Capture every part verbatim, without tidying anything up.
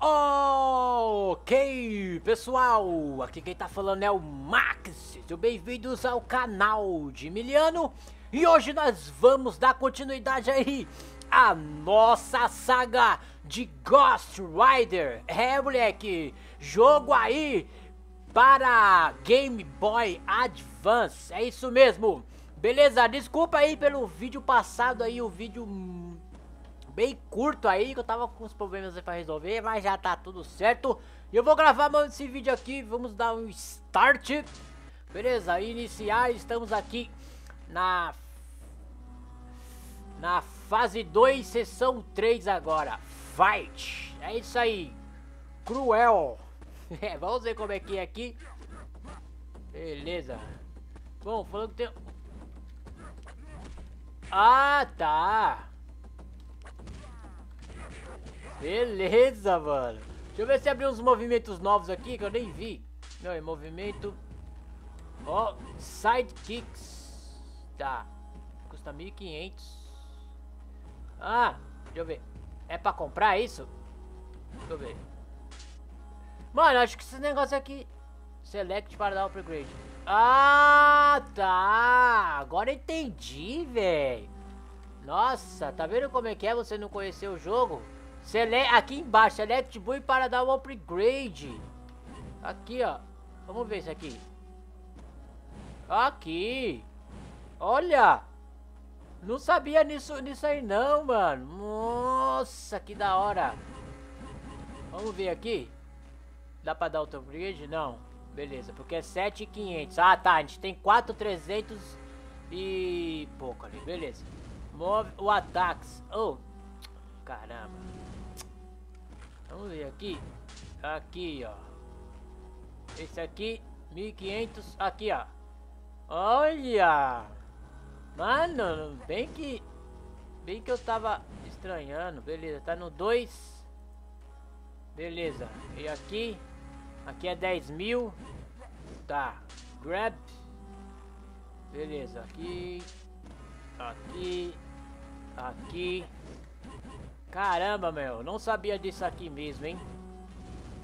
Ok, pessoal, aqui quem tá falando é o Max, sejam bem-vindos ao canal de Emiliano. E hoje nós vamos dar continuidade aí à nossa saga de Ghost Rider. É, moleque, jogo aí para Game Boy Advance, é isso mesmo. Beleza, desculpa aí pelo vídeo passado aí, o vídeo bem curto aí, que eu tava com uns problemas aí pra resolver, mas já tá tudo certo. E eu vou gravar, mano, esse vídeo aqui, vamos dar um start. Beleza, iniciar, estamos aqui na na fase dois, sessão três agora. Fight, é isso aí, cruel. É, vamos ver como é que é aqui. Beleza. Bom, falando que tem... Ah, tá. Beleza, mano. Deixa eu ver se abriu uns movimentos novos aqui que eu nem vi. Não, é movimento. Ó, oh, sidekicks. Tá. Custa mil e quinhentos. Ah, deixa eu ver. É pra comprar isso? Deixa eu ver. Mano, acho que esse negócio aqui. Select para dar upgrade. Ah, tá. Agora entendi, velho. Nossa, tá vendo como é que é você não conhecer o jogo? Select, aqui embaixo, select buy para dar um upgrade. Aqui, ó. Vamos ver isso aqui. Aqui. Olha. Não sabia nisso, nisso aí não, mano. Nossa, que da hora. Vamos ver aqui. Dá para dar outro upgrade? Não. Beleza, porque é sete mil e quinhentos. Ah, tá. A gente tem quatro mil e trezentos e pouco ali. Beleza. Move o ataques. Oh, caramba. Vamos ver aqui. Aqui, ó. Esse aqui, mil e quinhentos. Aqui, ó. Olha! Mano, bem que... Bem que eu tava estranhando. Beleza, tá no dois. Beleza. E aqui? Aqui é dez mil. Tá. Grab. Beleza, aqui. Aqui. Aqui. Caramba, meu, não sabia disso aqui mesmo, hein?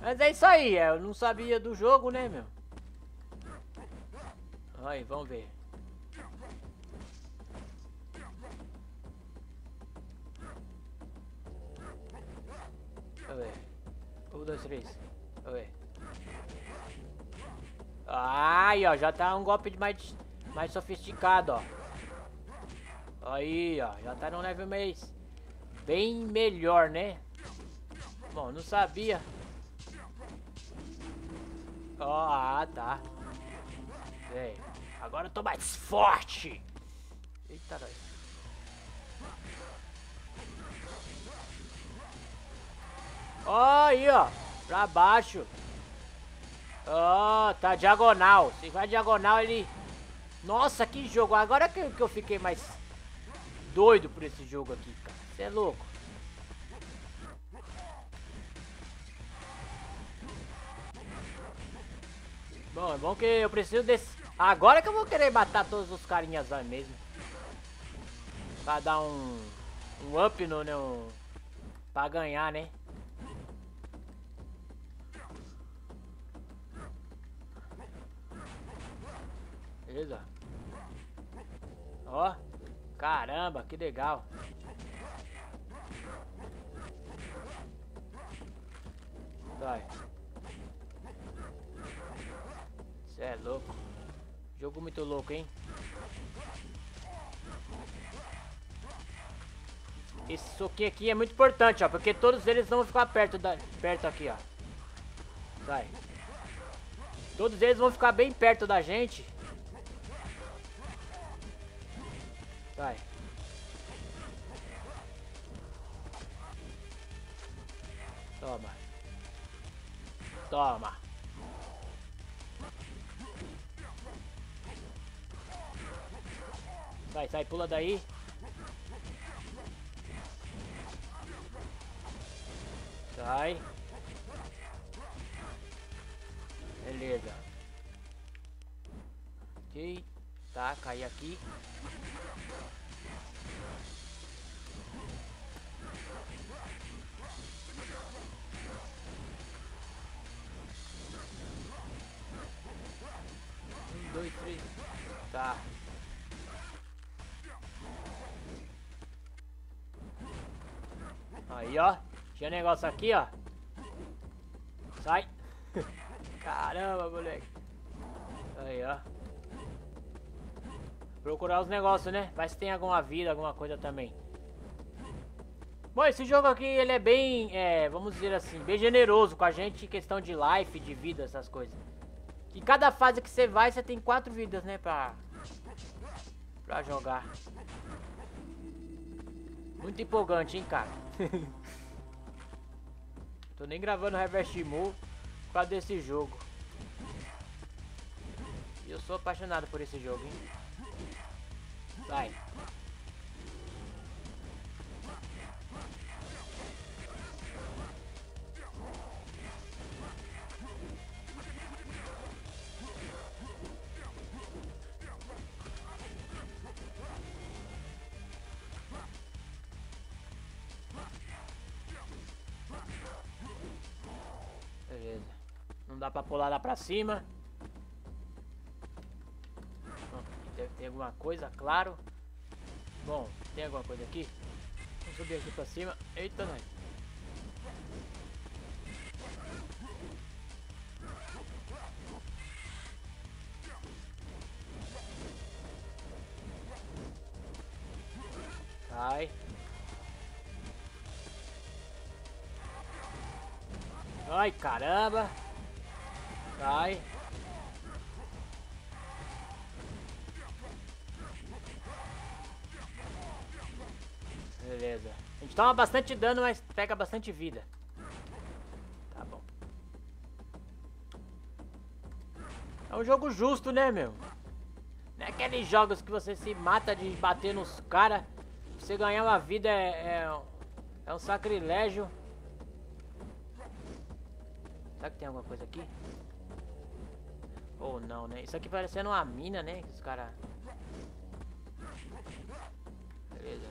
Mas é isso aí, eu não sabia do jogo, né, meu? Aí, vamos ver. Deixa ver. Um, dois, três. Deixa ver. Ai, ó, já tá um golpe de mais, mais sofisticado, ó. Aí, ó, já tá no level mais... Bem melhor, né? Bom, não sabia. Ah, tá. Bem, agora eu tô mais forte. Eita, nós. Ó, aí, ó. Pra baixo. Ó, oh, tá diagonal. Se vai diagonal, ele... Nossa, que jogo. Agora que eu fiquei mais doido por esse jogo aqui, cara. Você é louco. Bom, é bom que eu preciso desse... Agora que eu vou querer matar todos os carinhas lá mesmo. Pra dar um... Um up no... no... Pra ganhar, né? Beleza. Ó. Caramba, que legal. Você é louco. Jogo muito louco, hein? Esse soquinho aqui é muito importante, ó. Porque todos eles vão ficar perto, da... perto aqui, ó. Sai. Todos eles vão ficar bem perto da gente. Sai. Toma. Toma. Sai, sai, pula daí. Sai. Beleza. Ok. Tá, cai aqui. Tá. Aí, ó. Tinha negócio aqui, ó. Sai. Caramba, moleque. Aí, ó. Procurar os negócios, né? Vai se tem alguma vida, alguma coisa também. Bom, esse jogo aqui, ele é bem, é, vamos dizer assim, bem generoso com a gente em questão de life, de vida, essas coisas. E cada fase que você vai, você tem quatro vidas, né, pra, pra jogar. Muito empolgante, hein, cara? Tô nem gravando Reverse Move por causa desse jogo. E eu sou apaixonado por esse jogo, hein? Vai. Beleza. Não dá pra pular lá pra cima. Deve ter alguma coisa, claro. Bom, tem alguma coisa aqui? Vamos subir aqui pra cima. Eita, nós. Cai. Ai, caramba. Cai. Beleza. A gente toma bastante dano, mas pega bastante vida. Tá bom. É um jogo justo, né, meu? Não é aqueles jogos que você se mata de bater nos caras. Você ganhar uma vida é, é, é um sacrilégio. Será que tem alguma coisa aqui? Ou não, né? Isso aqui parecendo uma mina, né? Que os caras... Beleza.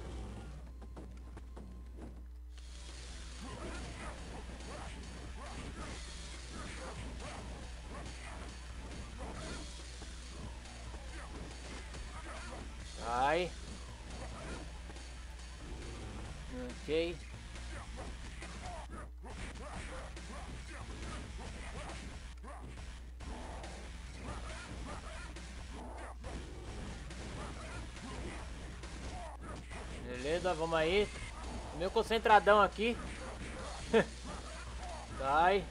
Vai. Ok. Beleza, vamos aí. Meu concentradão aqui. Vai.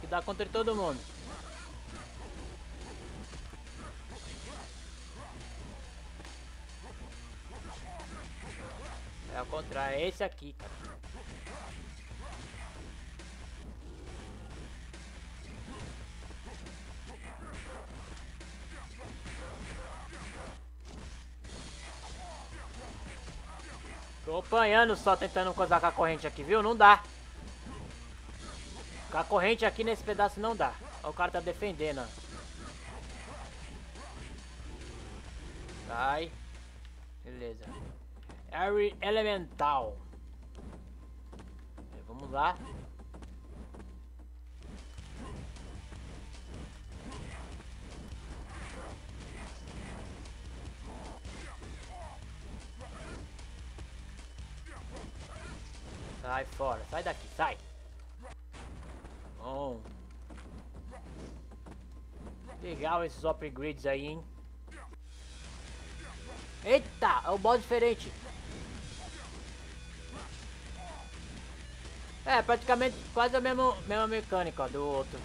Que dá contra todo mundo. É o contrário, é esse aqui, cara. Tô apanhando só, tentando coisar com a corrente aqui, viu? Não dá. Com a corrente aqui nesse pedaço não dá. Ó, o cara tá defendendo, ó. Sai. Beleza. Harry Elemental. Vamos lá. Sai fora, sai daqui, sai. Bom. Legal esses upgrades aí, hein? Eita, é um boss diferente. É, praticamente quase a mesma, mesma mecânica, ó, do outro.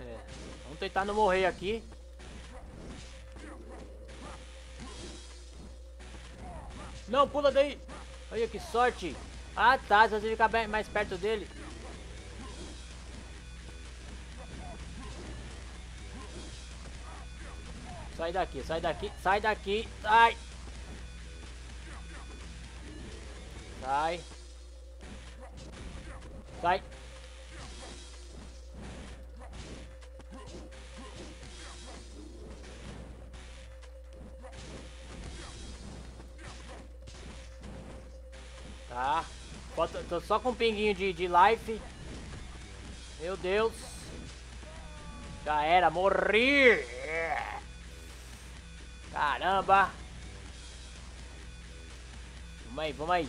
É, vamos tentar não morrer aqui. Não, pula daí. Olha que sorte. Ah, tá, se você ficar bem, mais perto dele. Sai daqui, sai daqui, sai daqui, sai! Sai! Sai! Tô só com um pinguinho de, de life. Meu Deus. Já era, morri. Caramba. Vamos aí, vamos aí.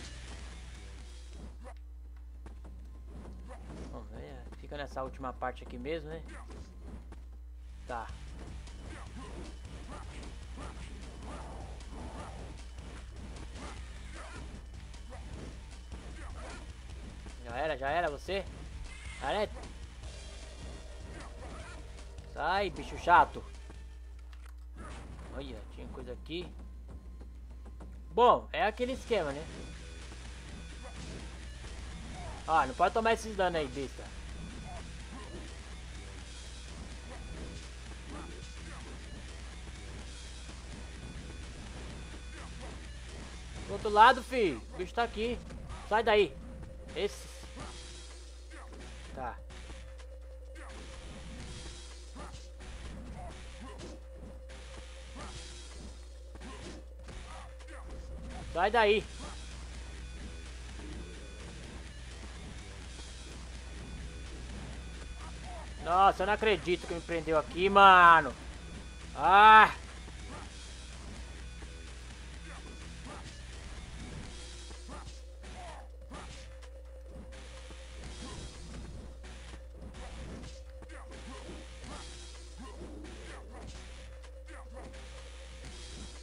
Bom, fica nessa última parte aqui mesmo, né? Tá. Já era, já era você. Careta. Sai, bicho chato. Olha, tinha coisa aqui. Bom, é aquele esquema, né? Ah, não pode tomar esses danos aí, besta. Do outro lado, filho. O bicho tá aqui. Sai daí. Esse. Tá. Sai daí. Nossa, eu não acredito que me prendeu aqui, mano. Ah!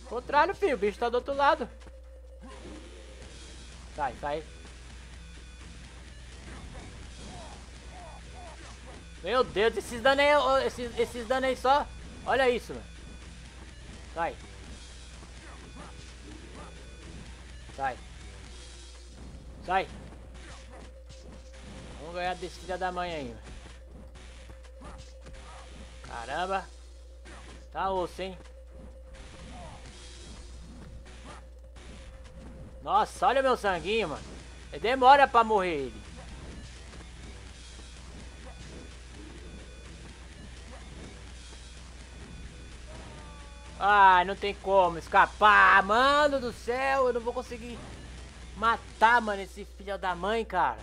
Contrário, filho. O bicho tá do outro lado. Sai, sai. Meu Deus, esses danos aí, esses, esses danos aí só. Olha isso, mano. Sai. Sai. Sai. Vamos ganhar desse filho da mãe aí, mano. Caramba. Tá osso, hein. Nossa, olha meu sanguinho, mano. Ele demora pra morrer ele. Ai, não tem como escapar, mano do céu. Eu não vou conseguir matar, mano, esse filho da mãe, cara.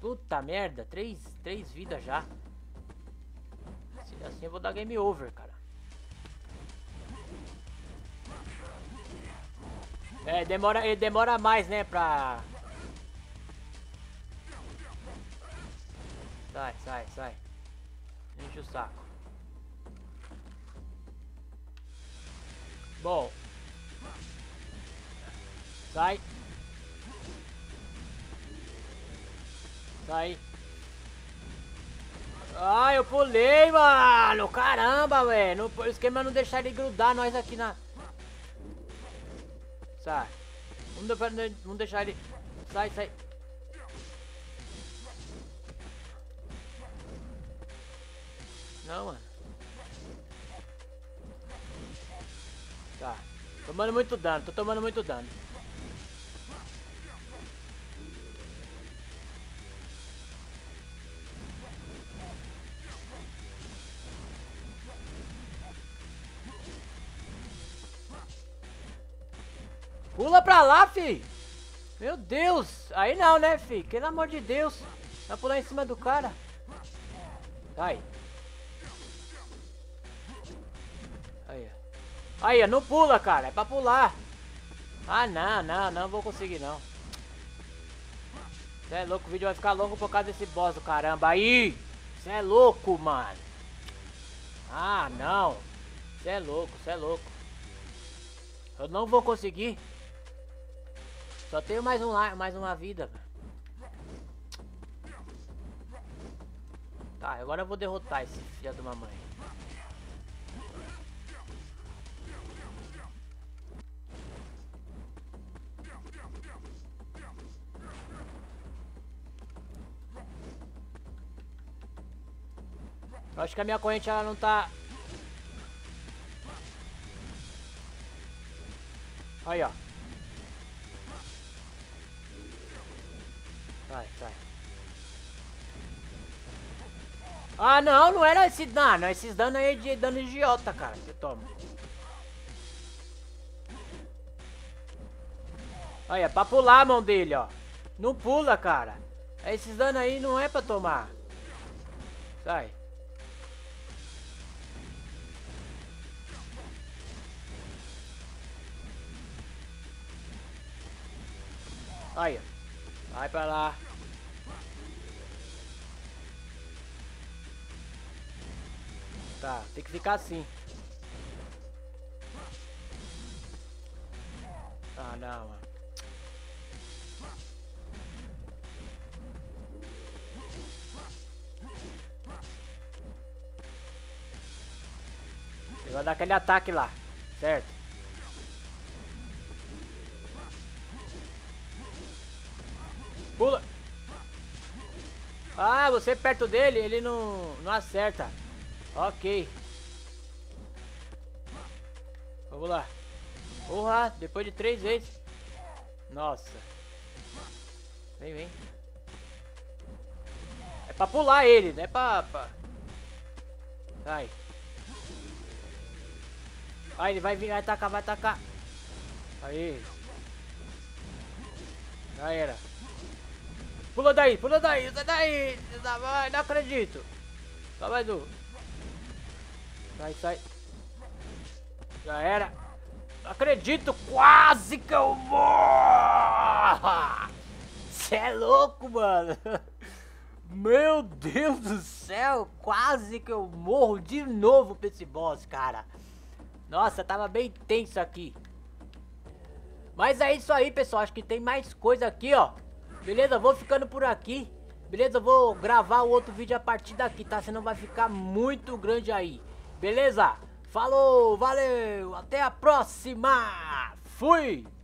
Puta merda, três, três vidas já. Se der assim eu vou dar game over, cara. É, demora, ele demora mais, né, pra... Sai, sai, sai. Enche o saco. Bom. Sai. Sai. Ah, eu pulei, mano. Caramba, velho. O esquema é não deixar ele grudar nós aqui na... Sai. Vamos deixar ele. Sai, sai. Não, mano. Tá. Tomando muito dano. Tô tomando muito dano. Pula pra lá, fi! Meu Deus! Aí não, né, fi? Pelo amor de Deus! Vai pular em cima do cara! Sai! Aí, ó. Aí, ó. Não pula, cara! É pra pular! Ah, não, não, não vou conseguir, não! Cê é louco, o vídeo vai ficar longo por causa desse boss do caramba! Aí! Cê é louco, mano! Ah, não! Cê é louco, cê é louco! Eu não vou conseguir! Só tenho mais um lar, mais uma vida. Tá, agora eu vou derrotar esse filho da mamãe. Eu acho que a minha corrente ela não tá. Aí, ó. Sai, sai. Ah, não, não era esse dano. Esses danos aí de dano idiota, cara. Que eu tomo. Olha, é pra pular a mão dele, ó. Não pula, cara. Esses danos aí não é pra tomar. Sai. Aí, vai pra lá. Tá, tem que ficar assim. Ah, não, mano. Ele vai dar aquele ataque lá, certo? Pula. Ah, você perto dele, ele não, não acerta. Ok. Vamos lá. Porra, depois de três vezes. Nossa. Vem, vem. É pra pular ele, não é pra... pra... Sai. Ah, ele vai vir, vai atacar, vai atacar. Aí. Já era. Pula daí, pula daí, sai daí. Não acredito. Só mais um. Sai, sai. Já era. Não acredito, quase que eu morro. Cê é louco, mano. Meu Deus do céu. Quase que eu morro de novo pra esse boss, cara. Nossa, tava bem tenso aqui. Mas é isso aí, pessoal. Acho que tem mais coisa aqui, ó. Beleza, eu vou ficando por aqui. Beleza, eu vou gravar o outro vídeo a partir daqui, tá? Senão vai ficar muito grande aí. Beleza? Falou, valeu, até a próxima. Fui!